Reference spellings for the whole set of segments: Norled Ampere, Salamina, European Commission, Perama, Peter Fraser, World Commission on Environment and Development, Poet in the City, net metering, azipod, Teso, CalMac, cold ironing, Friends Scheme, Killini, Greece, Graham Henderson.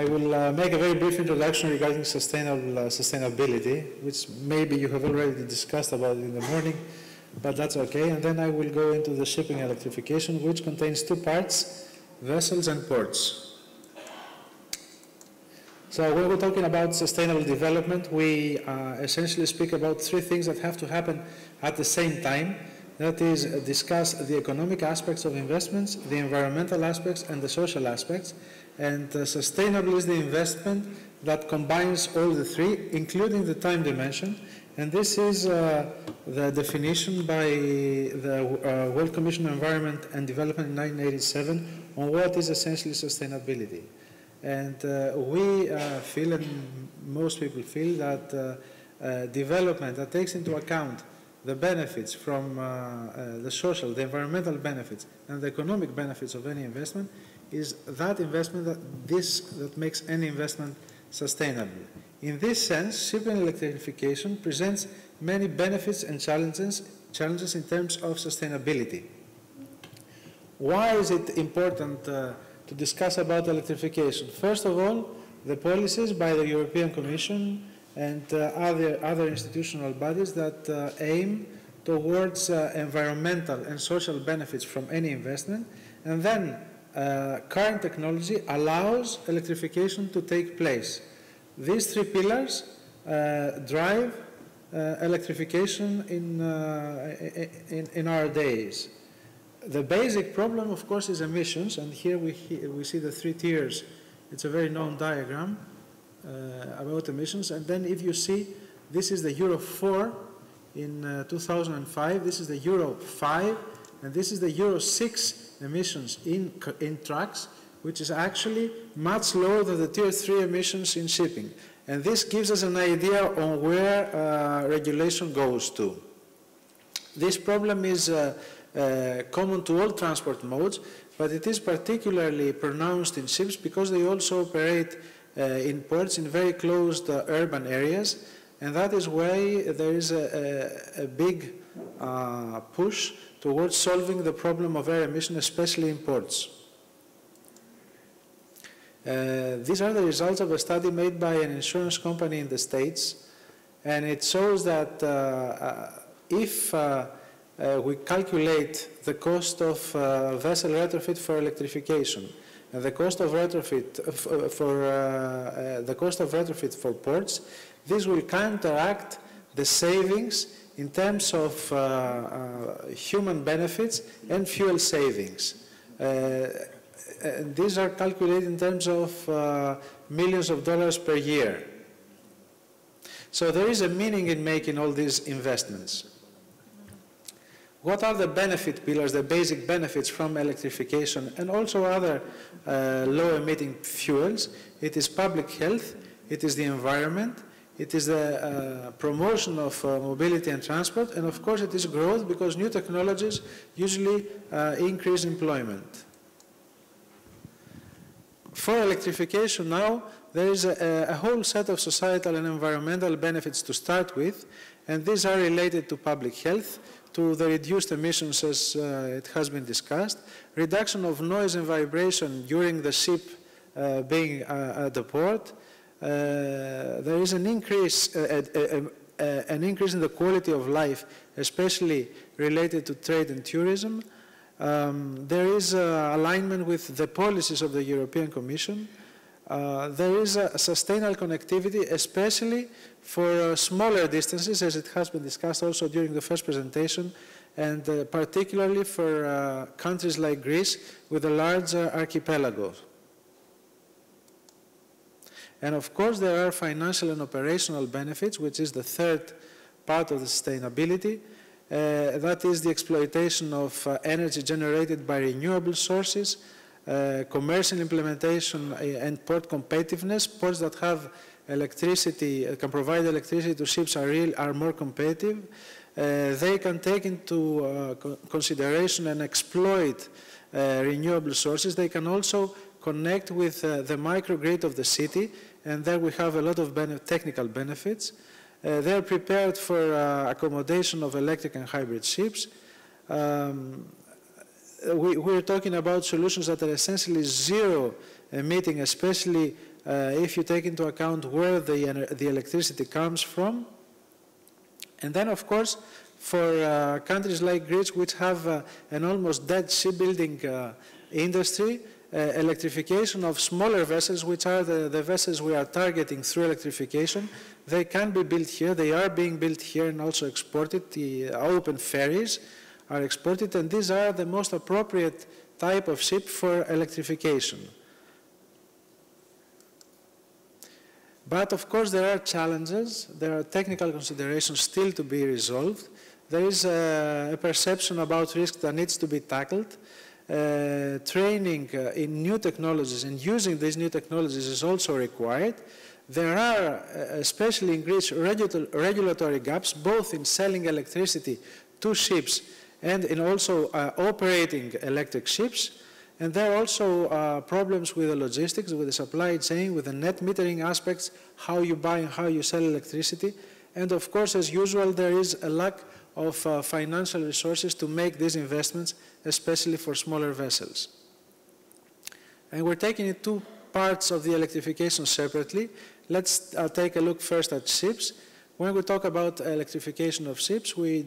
I will make a very brief introduction regarding sustainability, which maybe you have already discussed about in the morning, but that's okay. And then I will go into the shipping electrification, which contains two parts, vessels and ports. So when we're talking about sustainable development, we essentially speak about three things that have to happen at the same time. That is, discuss the economic aspects of investments, the environmental aspects, and the social aspects. And sustainable is the investment that combines all the three, including the time dimension. And this is the definition by the World Commission on Environment and Development in 1987 on what is essentially sustainability. And we feel, and most people feel, that development that takes into account the benefits from the social, the environmental benefits, and the economic benefits of any investment is that investment that makes any investment sustainable. In this sense, shipping electrification presents many benefits and challenges in terms of sustainability. Why is it important to discuss about electrification? First of all, the policies by the European Commission and other institutional bodies that aim towards environmental and social benefits from any investment, and then current technology allows electrification to take place. These three pillars drive electrification in our days. The basic problem, of course, is emissions, and here we see the three tiers. It's a very known diagram about emissions, and then if you see, this is the Euro 4 in 2005, this is the Euro 5, and this is the Euro 6 emissions in trucks, which is actually much lower than the Tier 3 emissions in shipping. And this gives us an idea on where regulation goes to. This problem is common to all transport modes, but it is particularly pronounced in ships because they also operate in ports in very closed urban areas, and that is why there is a big push towards solving the problem of air emission, especially in ports. These are the results of a study made by an insurance company in the States, and it shows that if we calculate the cost of vessel retrofit for electrification and the cost of retrofit for ports, this will counteract the savings in terms of human benefits and fuel savings. These are calculated in terms of millions of dollars per year. So there is a meaning in making all these investments. What are the benefit pillars, the basic benefits from electrification and also other low-emitting fuels? It is public health, it is the environment, it is the promotion of mobility and transport, and of course it is growth because new technologies usually increase employment. For electrification now, there is a whole set of societal and environmental benefits to start with, and these are related to public health, to the reduced emissions as it has been discussed, reduction of noise and vibration during the ship being at the port. There is an increase in the quality of life, especially related to trade and tourism. There is alignment with the policies of the European Commission. There is a sustainable connectivity, especially for smaller distances, as it has been discussed also during the first presentation, and particularly for countries like Greece with a large archipelago. And of course, there are financial and operational benefits, which is the third part of the sustainability. That is the exploitation of energy generated by renewable sources, commercial implementation and port competitiveness. Ports that have electricity, can provide electricity to ships are more competitive. They can take into consideration and exploit renewable sources. They can also connect with the microgrid of the city, and there we have a lot of technical benefits. They are prepared for accommodation of electric and hybrid ships. We're talking about solutions that are essentially zero emitting, especially if you take into account where the electricity comes from. And then, of course, for countries like Greece, which have an almost dead shipbuilding industry, electrification of smaller vessels, which are the vessels we are targeting through electrification, they can be built here. They are being built here and also exported. The open ferries are exported, and these are the most appropriate type of ship for electrification. But of course there are challenges, there are technical considerations still to be resolved. There is a perception about risk that needs to be tackled. Training in new technologies and using these new technologies is also required. There are, especially in Greece, regulatory gaps, both in selling electricity to ships and in also operating electric ships. And there are also problems with the logistics, with the supply chain, with the net metering aspects, how you buy and how you sell electricity. And of course, as usual, there is a lack of financial resources to make these investments, especially for smaller vessels. And we're taking the two parts of the electrification separately. Let's take a look first at ships. When we talk about electrification of ships, we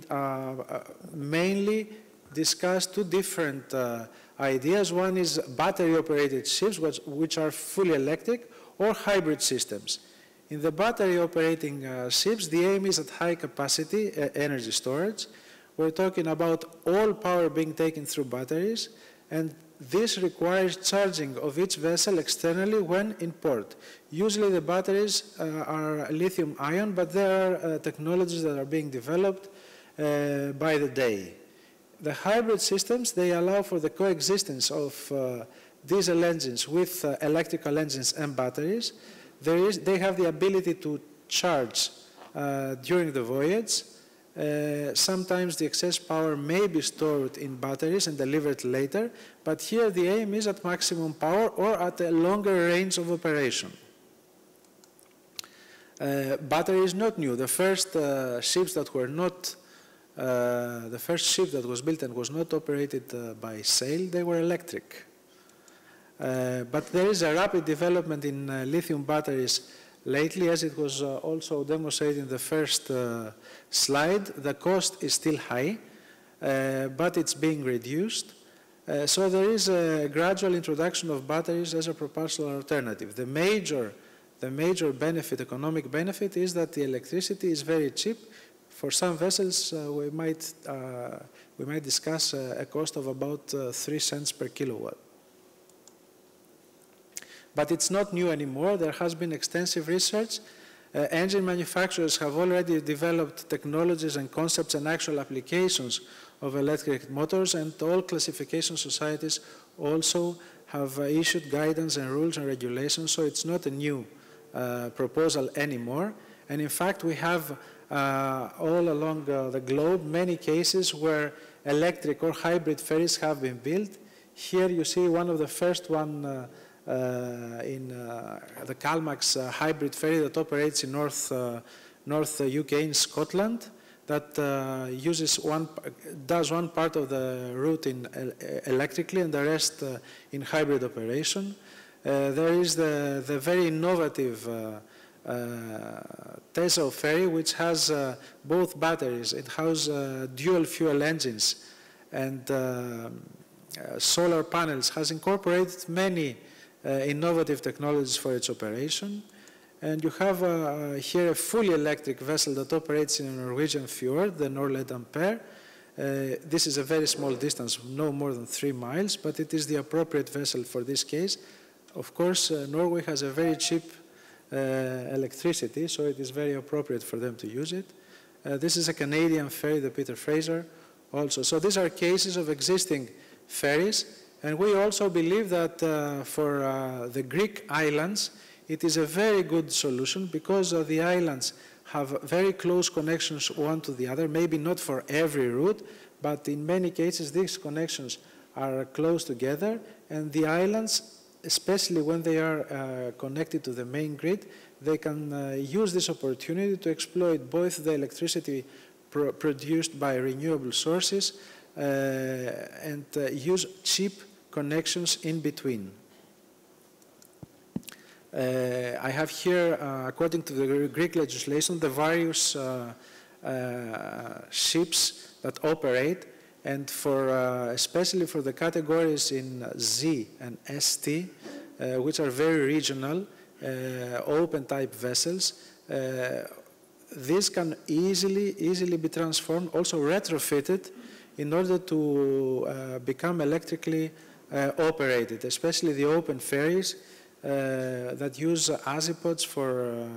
mainly discuss two different ideas. One is battery-operated ships, which are fully electric, or hybrid systems. In the battery-operating ships, the aim is at high capacity energy storage. We're talking about all power being taken through batteries, and this requires charging of each vessel externally when in port. Usually the batteries are lithium-ion, but there are technologies that are being developed by the day. The hybrid systems, they allow for the coexistence of diesel engines with electrical engines and batteries. They have the ability to charge during the voyage. Sometimes the excess power may be stored in batteries and delivered later, but here the aim is at maximum power or at a longer range of operation. Battery is not new. The first ships that were not the first ship that was built and was not operated by sail, they were electric. But there is a rapid development in lithium batteries lately, as it was also demonstrated in the first slide. The cost is still high, but it's being reduced. So there is a gradual introduction of batteries as a propulsion alternative. The major benefit, economic benefit, is that the electricity is very cheap. For some vessels, we might discuss a cost of about 3 cents per kilowatt. But it's not new anymore. There has been extensive research. Engine manufacturers have already developed technologies and concepts and actual applications of electric motors, and all classification societies also have issued guidance and rules and regulations, so it's not a new proposal anymore. And in fact, we have all along the globe many cases where electric or hybrid ferries have been built. Here you see one of the first one in the CalMac's hybrid ferry that operates in North UK in Scotland, that does one part of the route in electrically and the rest in hybrid operation. There is the very innovative Teso ferry, which has both batteries. It has dual fuel engines and solar panels, has incorporated many innovative technologies for its operation. And you have here a fully electric vessel that operates in a Norwegian fjord, the Norled Ampere. This is a very small distance, no more than 3 miles, but it is the appropriate vessel for this case. Of course, Norway has a very cheap electricity, so it is very appropriate for them to use it. This is a Canadian ferry, the Peter Fraser, also. So these are cases of existing ferries, and we also believe that for the Greek islands, it is a very good solution, because the islands have very close connections one to the other, maybe not for every route, but in many cases these connections are close together, and the islands, especially when they are connected to the main grid, they can use this opportunity to exploit both the electricity produced by renewable sources and use cheap connections in between. I have here, according to the Greek legislation, the various ships that operate, and for especially for the categories in Z and ST, which are very regional, open type vessels. These can easily be transformed, also retrofitted, in order to become electrically operated, especially the open ferries that use azipods for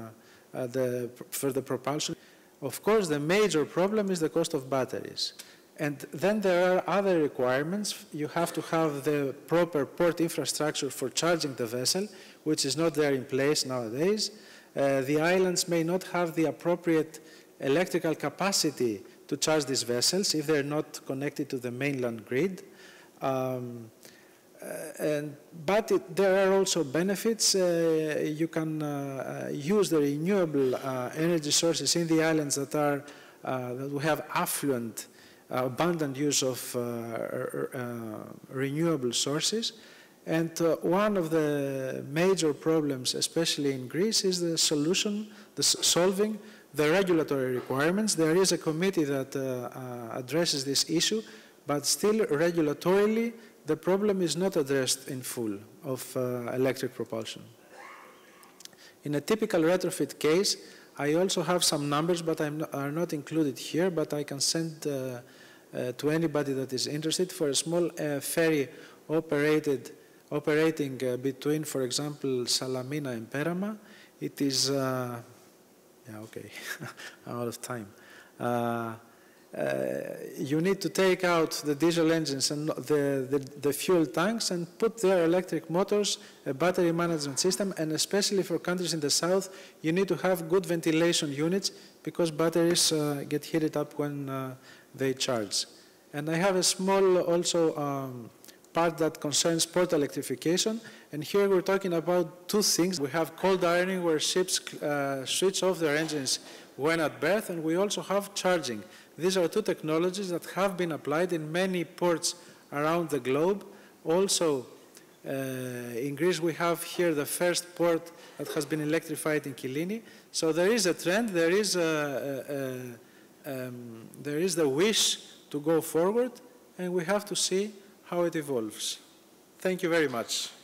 the propulsion. Of course, the major problem is the cost of batteries. And then there are other requirements. You have to have the proper port infrastructure for charging the vessel, which is not there in place nowadays. The islands may not have the appropriate electrical capacity to charge these vessels if they're not connected to the mainland grid. But there are also benefits. You can use the renewable energy sources in the islands that are that we have affluent, abundant use of renewable sources. And one of the major problems, especially in Greece, is the solution, solving the regulatory requirements. There is a committee that addresses this issue, but still regulatorily, the problem is not addressed in full of electric propulsion. In a typical retrofit case, I also have some numbers, but are not included here, but I can send to anybody that is interested. For a small ferry operating between, for example, Salamina and Perama, it is, yeah, okay, I'm out of time. You need to take out the diesel engines and the fuel tanks and put their electric motors, a battery management system, and especially for countries in the south, you need to have good ventilation units because batteries get heated up when they charge. And I have a small also part that concerns port electrification, and here we're talking about two things. We have cold ironing where ships switch off their engines when at berth, and we also have charging. These are two technologies that have been applied in many ports around the globe. Also, in Greece, we have here the first port that has been electrified in Killini. So there is a trend, there is the wish to go forward, and we have to see how it evolves. Thank you very much.